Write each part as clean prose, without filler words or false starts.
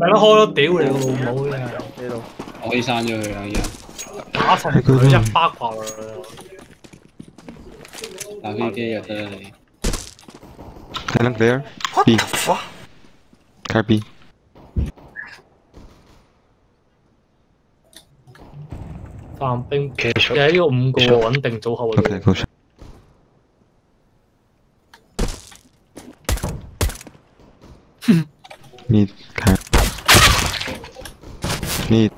咪咯，開咯，屌你老母呀！呢度可以刪咗佢啦，而家打曬佢一巴掛落去。打飛機又得你。Island there. B. Car B.范冰，你喺呢個五個穩定組合度。 Need car. Need.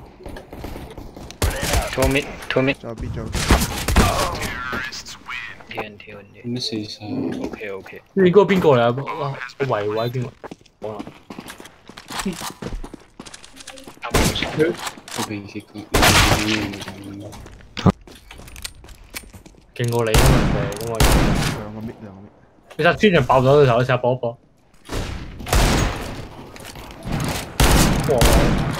Two mid. Job. TNT. Misses. Okay. 呢個邊個嚟啊？維維邊個？哇！我平時勁過你啊！因為兩個mid。你睇專人爆咗對頭，你試下搏一搏。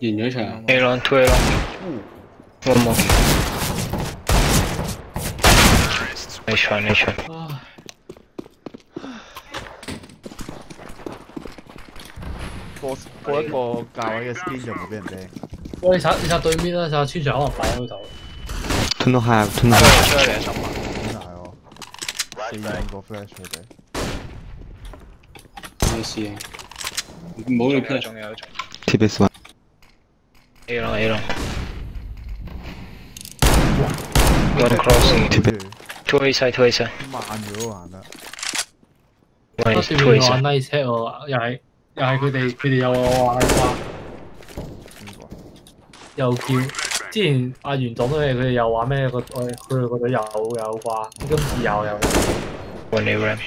贏咗場 ，A 輪 ，two A 輪，冇。你搶。過一個價位嘅 spin 就冇俾人掟。喂，你殺對面啦，殺村長可能快啲到。吞到下，吞到。真係10萬。真係哦。4個 flash 佢哋。咩事啊？唔好理佢。仲有仲。TBS 1。 A long. One crossing. Two A side. 慢咗玩啦。喂，對面玩 nice hit 喎，又係佢哋又話又叫之前阿袁總咧，佢哋又話咩個佢個隊有啩，今次又。喂你 ram，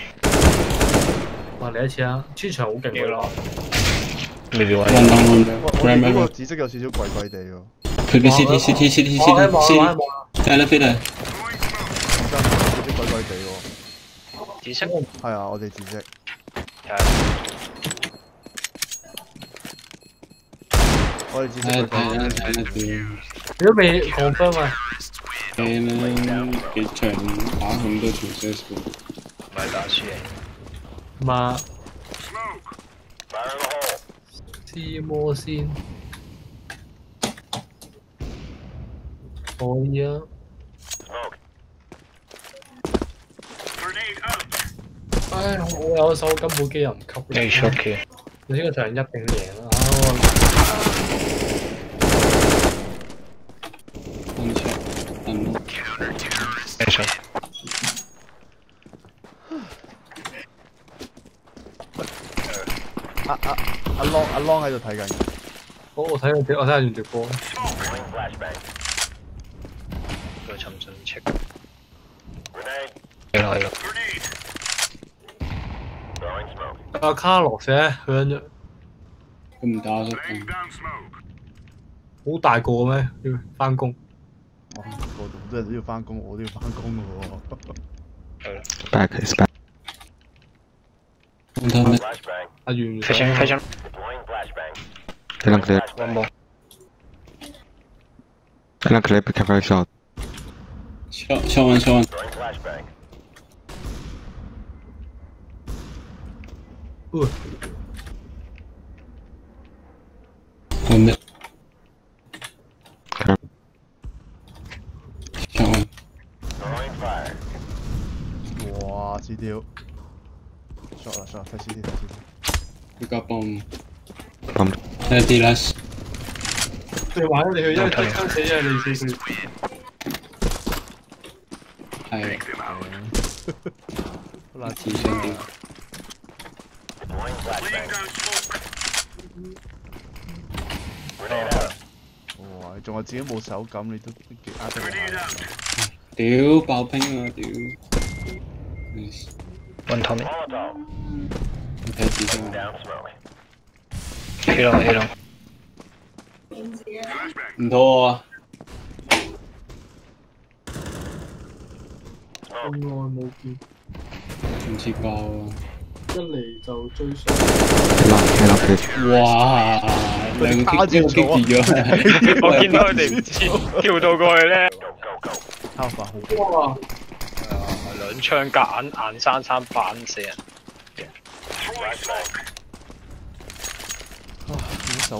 哇你一次啊，穿牆好勁嘅咯。 呢個紫色有少少貴貴地喎。佢變 CT， 係啦飛啦。紫色貴貴地喎。紫色。係啊，我哋紫色。我哋紫色。睇啦。你都未講分啊？幾場打咁多條 CS 嘅，唔係打輸嘅。嘛。 試摸先，可以啊！唉，我有手金寶機又唔吸你。繼續嘅，你呢個場一定贏啦！繼續。阿 Long 喺度睇緊，我睇下段直播。再沉進 check。係咯。阿卡洛斯響咗，佢唔打咗。好大個咩？要翻工。我唔知要翻工，我都要翻工嘅喎。係啦。Back is back。 阿袁，睇上，睇兩 clip， one more， 睇兩 clip 嘅 cover shot，shot one，好咩？哇，死掉！ Shot 睇先。佢架bomb。睇啲啦。你玩咗你去，因為槍死咗你先。係。好難自信啲。哇！仲話自己冇手感，你都幾呃得人。屌爆兵啊！屌。 One Tommy， 睇住先。A 龍，唔妥啊！好耐冇見，唔似爆啊！一嚟就追上，哇！兩條跌咗，我見到佢哋唔知跳到過去咧。哇！兩槍夾硬生生反死人。 點手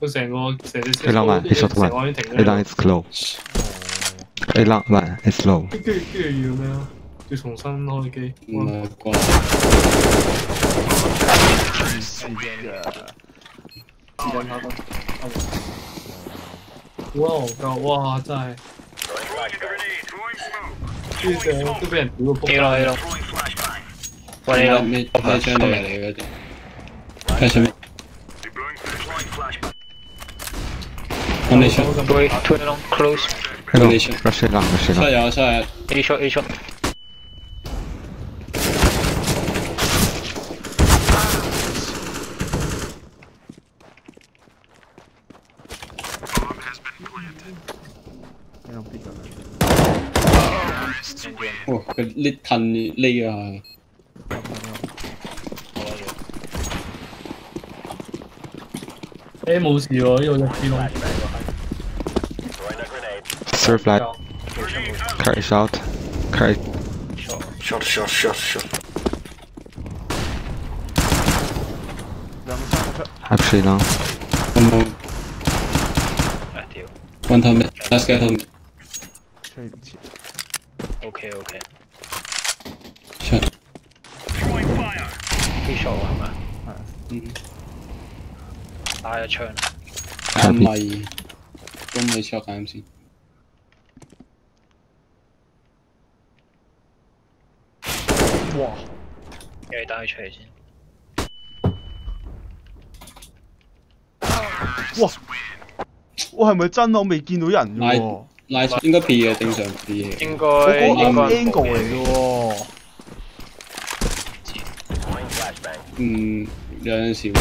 佢成個成啲成個已經停咗。佢冷慢，it's slow。跟住要咩啊？要重新開機。唔係啩？黐線㗎！哇！夠哇！真係。啲相都俾人屌到撲啦！係咯。喂，你將嚟嗰啲喺上面。 Two long close. Rush it long. Sorry. A shot. Bomb has been planted. I don't pick up. Oh, good lit tan layer. A 冇事喎，呢度一支窿。 Surf light. Carry shot. Shot. Actually no. One time. Last guy home. Okay. Shot. Throwing fire. He shot one man. Fire turn. Don't shot him see. 哇！又要帶佢出嚟先。哇！我係咪真？我未見到人嘅喎。拉出應該 P 嘅，正常 P 嘅。應該嗰個 angle 嚟嘅喎。有陣時會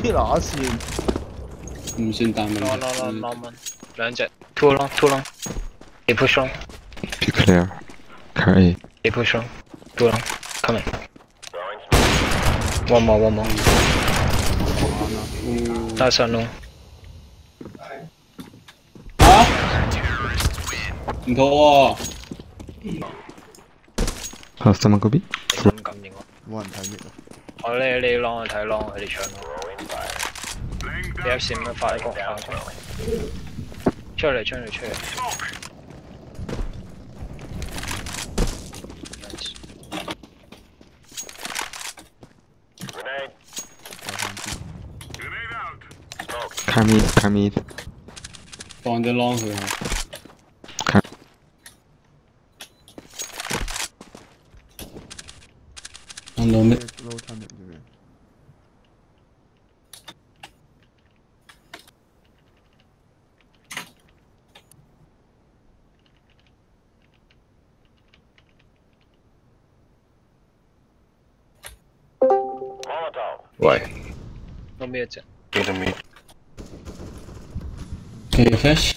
黐乸線。唔算大問題。long 兩隻 too long， 你 push long。Be clear， 可以。你 push long。 Two long, coming. One more. That's a long. No. How's someone go be? One time. I'll let you long and tie long at the channel. They have similar fire. Charlie. Come in. On the long way. Come. On the mid. Why? No mid. Go to mid. Okay, fish.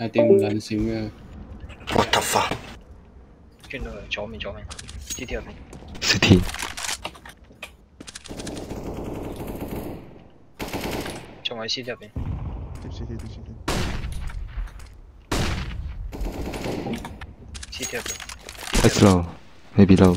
I think we see him. What the fuck? Turn to左面。CT。仲喺 CT 入邊。CT 入邊。It's low, maybe low.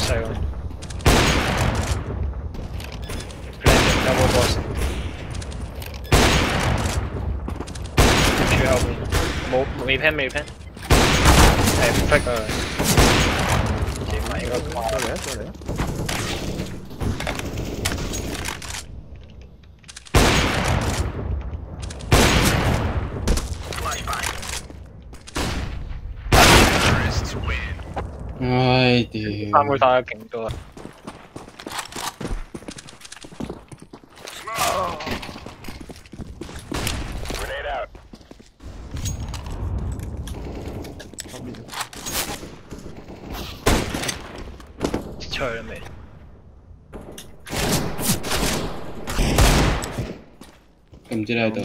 Second. Planted, double boss. Can you help me? Move him. Hey, perfect. Chị mày có bỏ ra để ai đi ba mũi tao kinh rồi trời mẹ cầm trên đây tao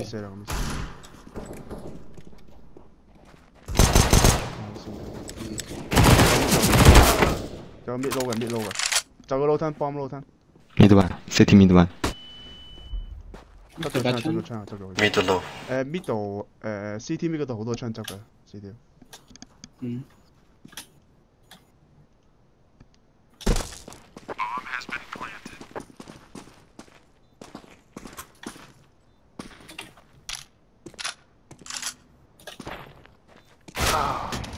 mid low rồi. Chào cái low thân, bomb low thân. Mid 1, city mid 1. Mid low. Mid low, city mid 嗰度好多槍執嘅，city。嗯。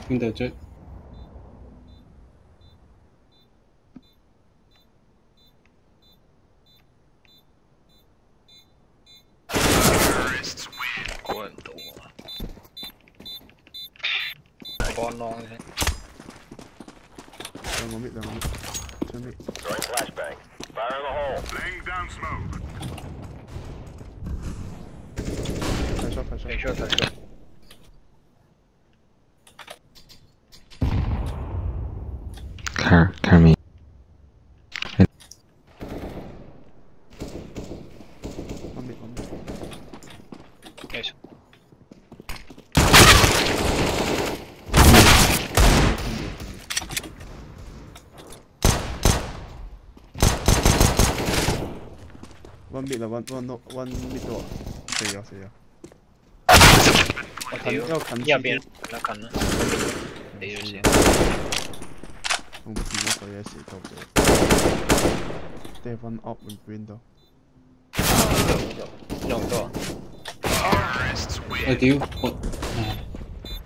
邊度追？ One long hit. Don't go mid. Throwing flashbang. Fire in the hole. Laying down smoke. Flash up. Make sure flash up. Car me. Yes. One mid door， 死咗。我近，因為近。入邊啦，近啦。你要先。我見到佢嘅時候就。They one up in window。兩個。我屌，我。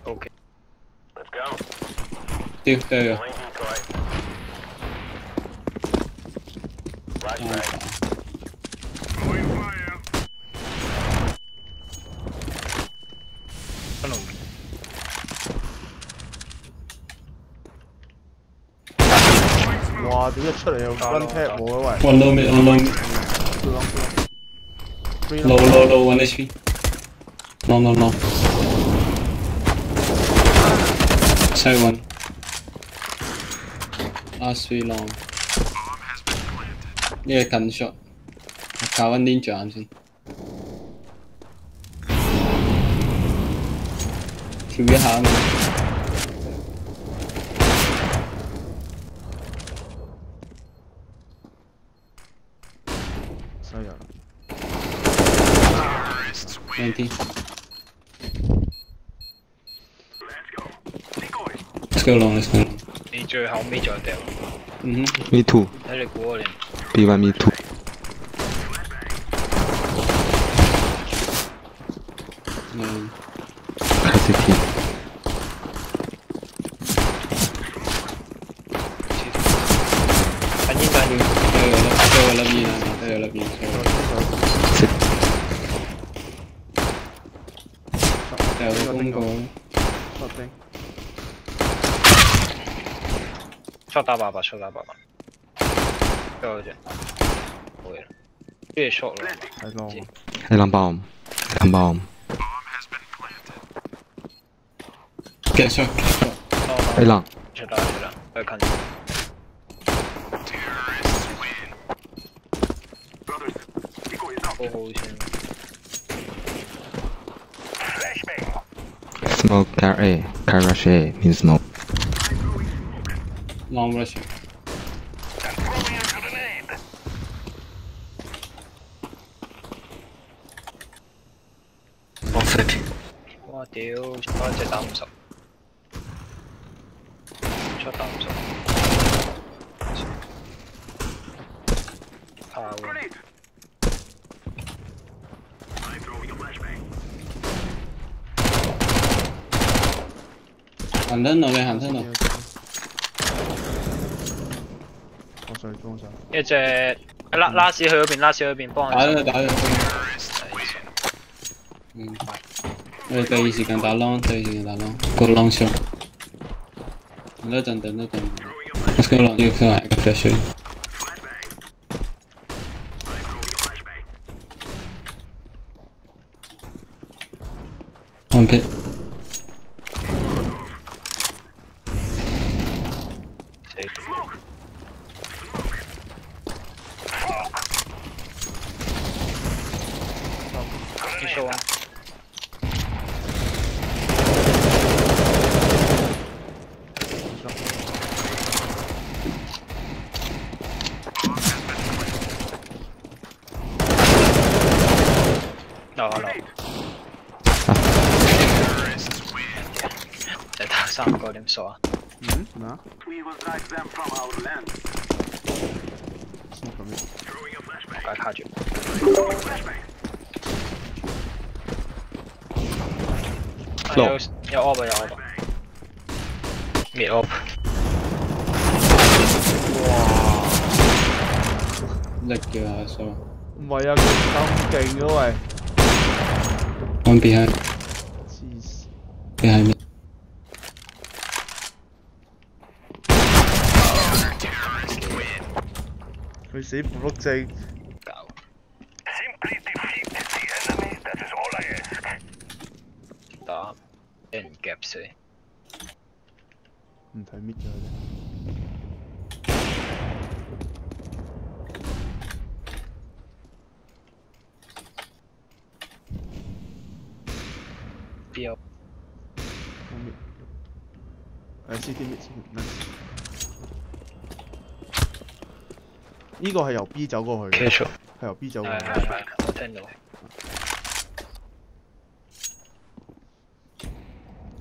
Okay。Let's go。屌對啊。哇！點一出嚟又 one tap 我啊喂 ！One low one HP。No. Side one. Last three long. Yeah, gun shot. 搞緊 ninja 眼先。跳一下啊嘛！ 90. Let's go long.你最後尾再掉。嗯。Me too。睇你估我連。B1 me too。嗯。City。等一等。shot 打爸爸，掉咗只，冇嘢啦，跟住 shot 啦，係咯，你諗爆唔？繼續，你諗，出啦，再近。Smoke car A, car rush A means smoke. Long rush. frick.哇屌！我只打50，出打50。炮。行身度嘅，行身度。我再裝上。一隻拉屎去嗰邊，拉屎去嗰邊幫。打佢，打佢。 我哋第二時間打 long， 第二時間打 long， 個 long 上。等多陣，等多陣。我個 long 要上嚟個 pressure。One pit。繼續啊！ 三個點數啊？嗯，咩啊？快卡住！有 orb 有 orb， 滅 orb。哇！叻嘅阿蘇。唔係啊，佢咁勁嘅喂。One behind。Behind me。 佢死唔碌正，搞。打，俾人夾死。唔睇搣咗佢。掉。搣。誒，先搣先。 呢個係由 B 走過去嘅，係由 B 走過去。我聽到。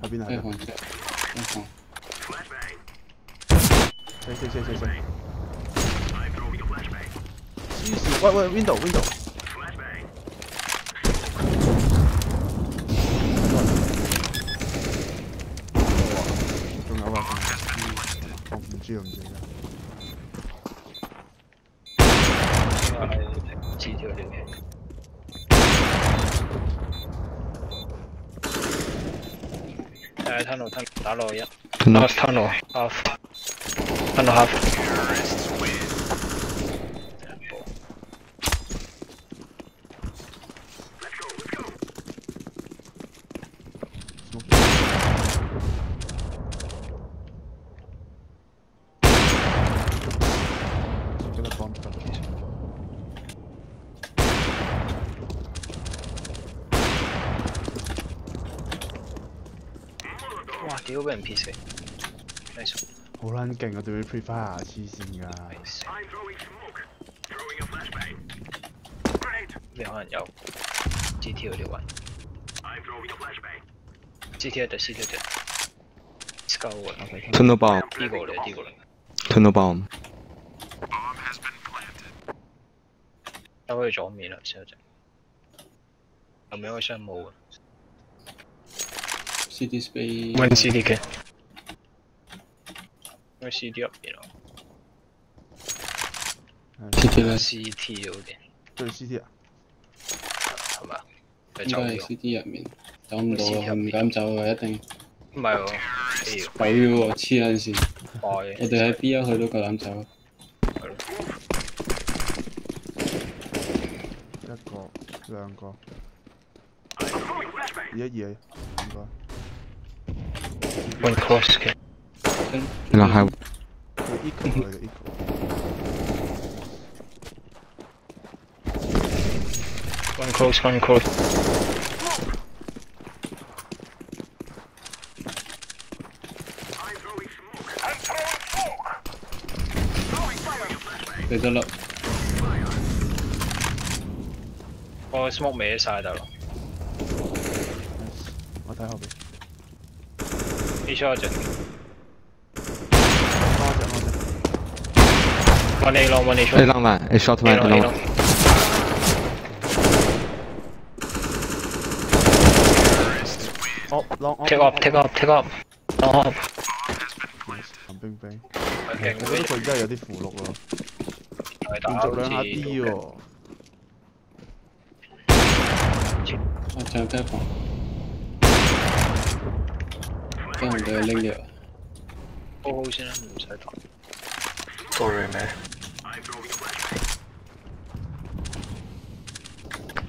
喺邊啊？一房，一房。死！黐線！喂喂 ，window。仲有啊！我唔知唔知啊。 黐條條嘅，誒吞落吞打落一，吞落 half， 吞落 half， 哇！屌，俾人 P 死，好撚勁啊！對面 Free Fire 黐線㗎，咩可能有 GT 嗰啲位 ？GT 一隻 ，CT 一隻 ，Scout 喎，吞到爆，呢個嚟，呢個嚟，吞到爆，兜佢左面啦，先一隻，後面嗰箱冇啊。 CD space. One CD ke. One CD up you know. CD lah. CT okay. Tuh CD ah. Apa? Tuh CD up ni. Jom doh. Jom jauh. Jom. Macam. Bayar. Cian sih. Bayar. Kita di B 去到夠膽走。一個，兩個，二個。 One cross kill. No, how? Equal, equal. One cross, one cross. There's a lot. Oh, smoke me inside, though. था अभी ईशा चल one A long a short man long long take up long up bang bang ok 佢而家有啲符碌喎連續兩下 D 喎我就得防跟唔到佢拎嘢好好先啦唔使打 sorry man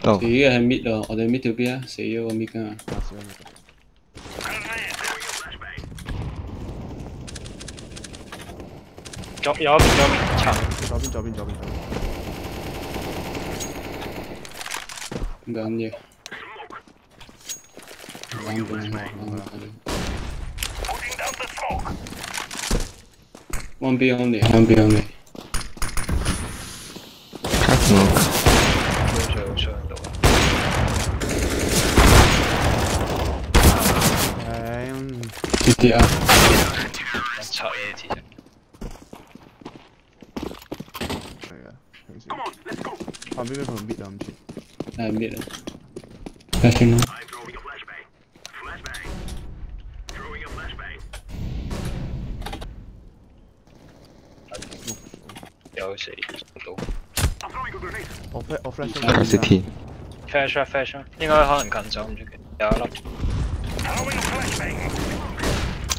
死嘅係 mid 啊我哋 mid 條 B 啊死咗個 mid 㗎左邊唔緊要One B only, I'm being on the我flash 應該可能近走唔出奇，有一粒。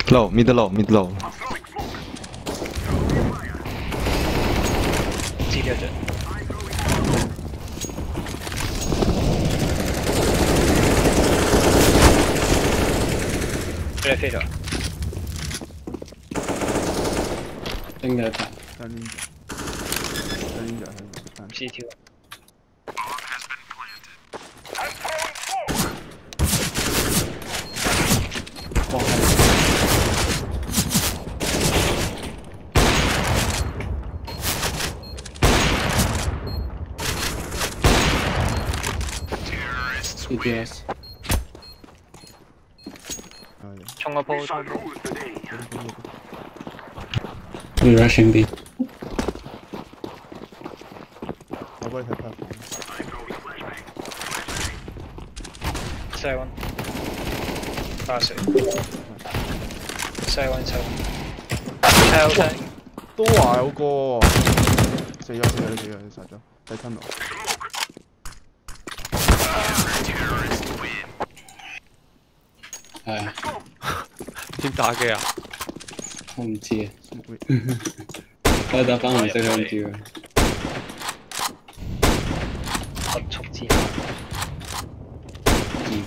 Low mid low。知嘅啫。佢哋飛咗。應該吧。真嘅。唔知跳。Yes. We're rushing B. Say one.係點打機啊？我唔知啊，我打翻紅色香蕉啊！急速之下，唔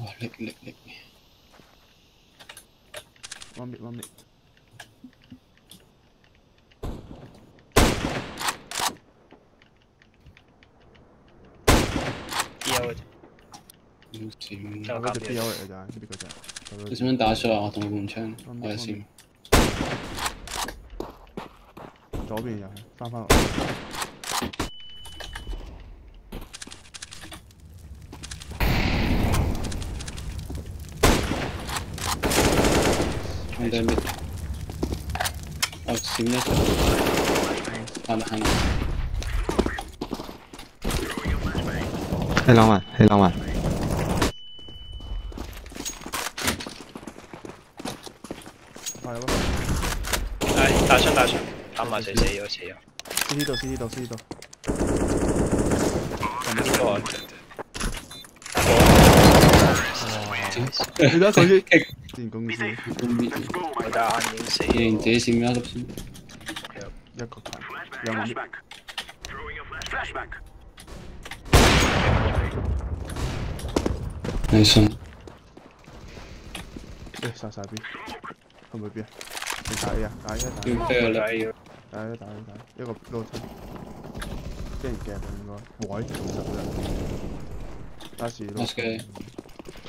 Oh, lick. One bit. Yeah,我哋。 左邊又係翻落嚟，喺對面，我閃一閃，翻嚟。係浪漫。快啦！係打槍。 死咗。C D 度。而家佢啲極電公司，我打眼影死。連這線啦，先。一個球，有冇？你信？誒，殺邊？係咪邊？你打嘢啊！打嘢打。要飛啊！打嘢。打嘢打嘢打，一個攞出，跟住夾應該。喂，好實嘅。打士攞。Okay.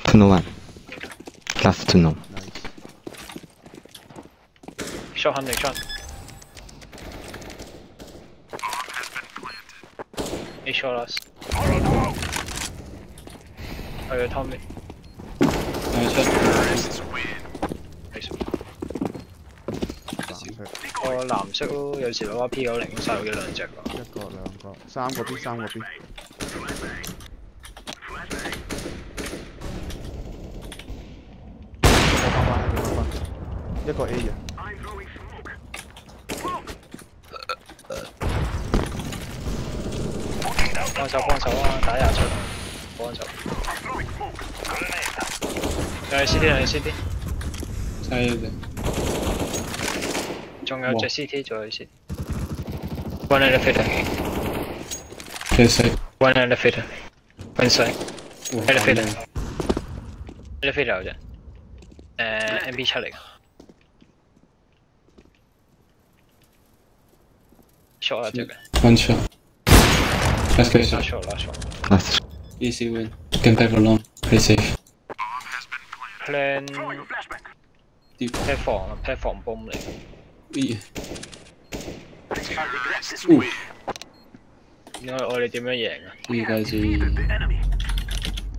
201. Last 201. Shot hunting shot. He shot us. Oh yeah, Tommy. Nice shot. Nice shot. 個藍色咯，有時攞 P90殺咗幾兩隻㗎。一個兩個，三個 B， 三個 B。一個 A 嘅。幫手幫手啊！打廿出，幫手。有 C D， 有 C D。係嘅。 仲有隻 CT 在先 ，one elevator， one elevator， one side， elevator 有隻，MP7嚟嘅 ，short 啊隻嘅 ，one shot，let's go short，easy win，can play for long，play safe，plan， platform bomb 嚟。 咦？我哋點樣贏啊？依家先，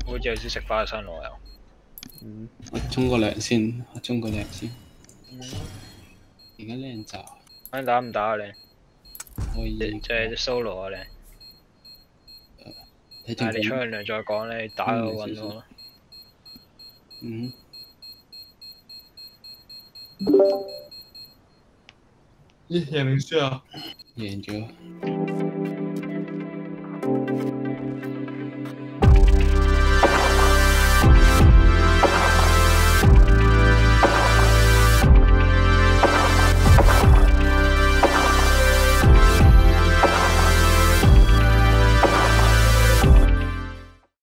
好似有少食花生我又。嗯，我沖個涼先，我沖個涼先。而家靚咋？你打唔打啊你？可以。即係 solo 啊你。你沖完涼再講咧，打我揾我啦。嗯。 贏定輸啊？贏咗。